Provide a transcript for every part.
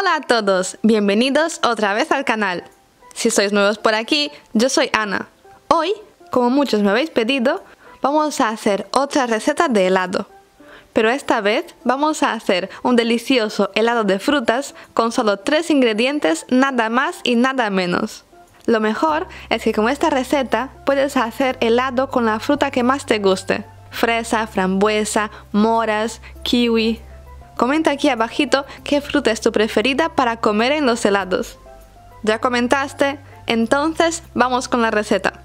Hola a todos, bienvenidos otra vez al canal. Si sois nuevos por aquí, yo soy Ana. Hoy, como muchos me habéis pedido, vamos a hacer otra receta de helado. Pero esta vez vamos a hacer un delicioso helado de frutas con solo 3 ingredientes, nada más y nada menos. Lo mejor es que con esta receta puedes hacer helado con la fruta que más te guste. Fresa, frambuesa, moras, kiwi... Comenta aquí abajito qué fruta es tu preferida para comer en los helados. ¿Ya comentaste? Entonces vamos con la receta.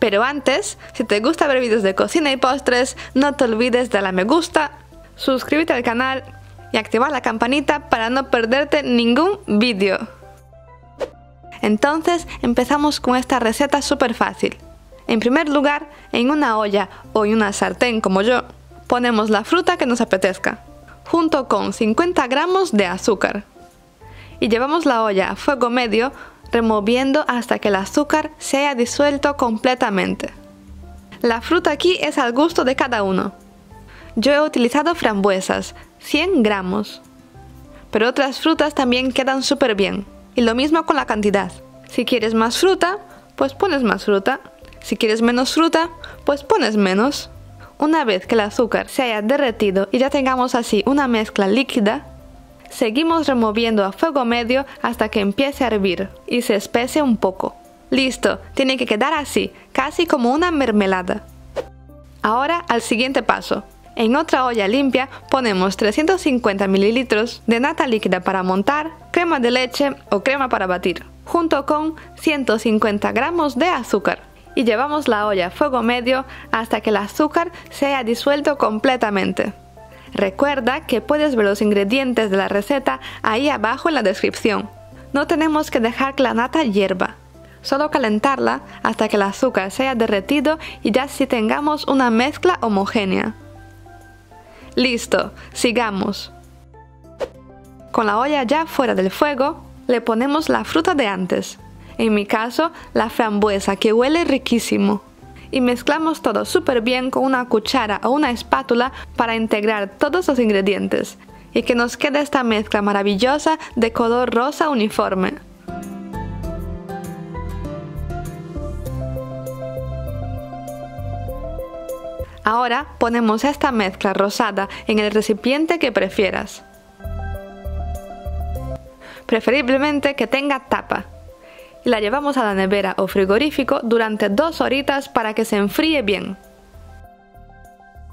Pero antes, si te gusta ver vídeos de cocina y postres, no te olvides de darle a me gusta, suscríbete al canal y activar la campanita para no perderte ningún vídeo. Entonces empezamos con esta receta súper fácil. En primer lugar, en una olla o en una sartén como yo, ponemos la fruta que nos apetezca, junto con 50 gramos de azúcar. Y llevamos la olla a fuego medio, removiendo hasta que el azúcar se haya disuelto completamente. La fruta aquí es al gusto de cada uno. Yo he utilizado frambuesas, 100 gramos. Pero otras frutas también quedan súper bien. Y lo mismo con la cantidad. Si quieres más fruta, pues pones más fruta. Si quieres menos fruta, pues pones menos. Una vez que el azúcar se haya derretido y ya tengamos así una mezcla líquida, seguimos removiendo a fuego medio hasta que empiece a hervir y se espese un poco. ¡Listo! Tiene que quedar así, casi como una mermelada. Ahora al siguiente paso. En otra olla limpia ponemos 350 ml de nata líquida para montar, crema de leche o crema para batir, junto con 150 gramos de azúcar. Y llevamos la olla a fuego medio hasta que el azúcar se haya disuelto completamente. Recuerda que puedes ver los ingredientes de la receta ahí abajo en la descripción. No tenemos que dejar que la nata hierva, solo calentarla hasta que el azúcar se haya derretido y ya así tengamos una mezcla homogénea. Listo, sigamos. Con la olla ya fuera del fuego, le ponemos la fruta de antes. En mi caso, la frambuesa, que huele riquísimo. Y mezclamos todo súper bien con una cuchara o una espátula para integrar todos los ingredientes y que nos quede esta mezcla maravillosa de color rosa uniforme. Ahora ponemos esta mezcla rosada en el recipiente que prefieras. Preferiblemente que tenga tapa. Y la llevamos a la nevera o frigorífico durante 2 horitas para que se enfríe bien.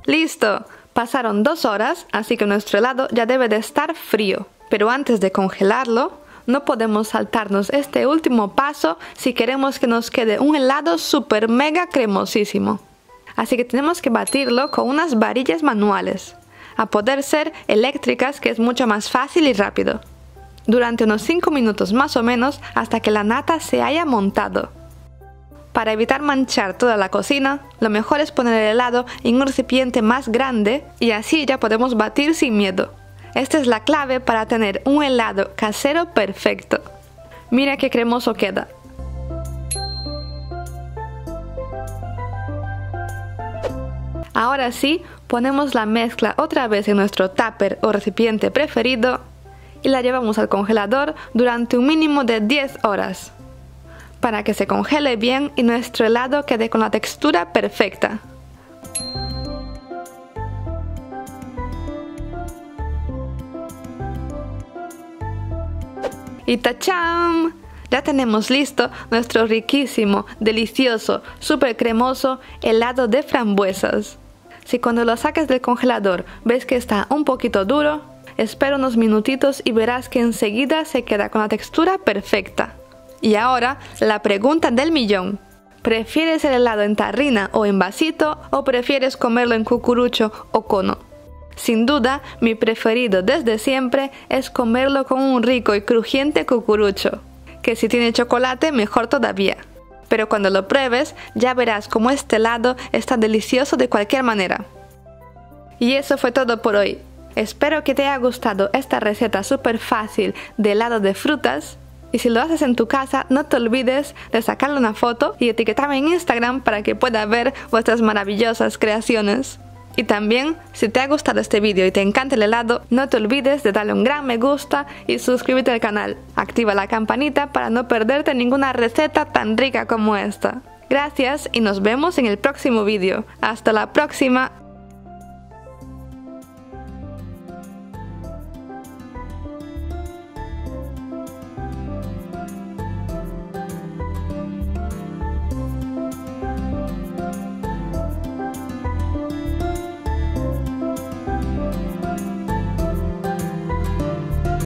¡Listo! Pasaron 2 horas, así que nuestro helado ya debe de estar frío. Pero antes de congelarlo, no podemos saltarnos este último paso si queremos que nos quede un helado súper mega cremosísimo. Así que tenemos que batirlo con unas varillas manuales, a poder ser eléctricas, que es mucho más fácil y rápido. Durante unos 5 minutos más o menos hasta que la nata se haya montado. Para evitar manchar toda la cocina, lo mejor es poner el helado en un recipiente más grande y así ya podemos batir sin miedo. Esta es la clave para tener un helado casero perfecto. Mira qué cremoso queda. Ahora sí, ponemos la mezcla otra vez en nuestro tupper o recipiente preferido y la llevamos al congelador durante un mínimo de 10 horas para que se congele bien y nuestro helado quede con la textura perfecta. ¡Y tachán! Ya tenemos listo nuestro riquísimo, delicioso, súper cremoso helado de frambuesas. Si cuando lo saques del congelador ves que está un poquito duro, espera unos minutitos y verás que enseguida se queda con la textura perfecta. Y ahora, la pregunta del millón. ¿Prefieres el helado en tarrina o en vasito o prefieres comerlo en cucurucho o cono? Sin duda, mi preferido desde siempre es comerlo con un rico y crujiente cucurucho, que si tiene chocolate mejor todavía. Pero cuando lo pruebes, ya verás cómo este helado está delicioso de cualquier manera. Y eso fue todo por hoy. Espero que te haya gustado esta receta súper fácil de helado de frutas y si lo haces en tu casa no te olvides de sacarle una foto y etiquetarme en Instagram para que pueda ver vuestras maravillosas creaciones. Y también, si te ha gustado este vídeo y te encanta el helado, no te olvides de darle un gran me gusta y suscríbete al canal. Activa la campanita para no perderte ninguna receta tan rica como esta. Gracias y nos vemos en el próximo vídeo. ¡Hasta la próxima!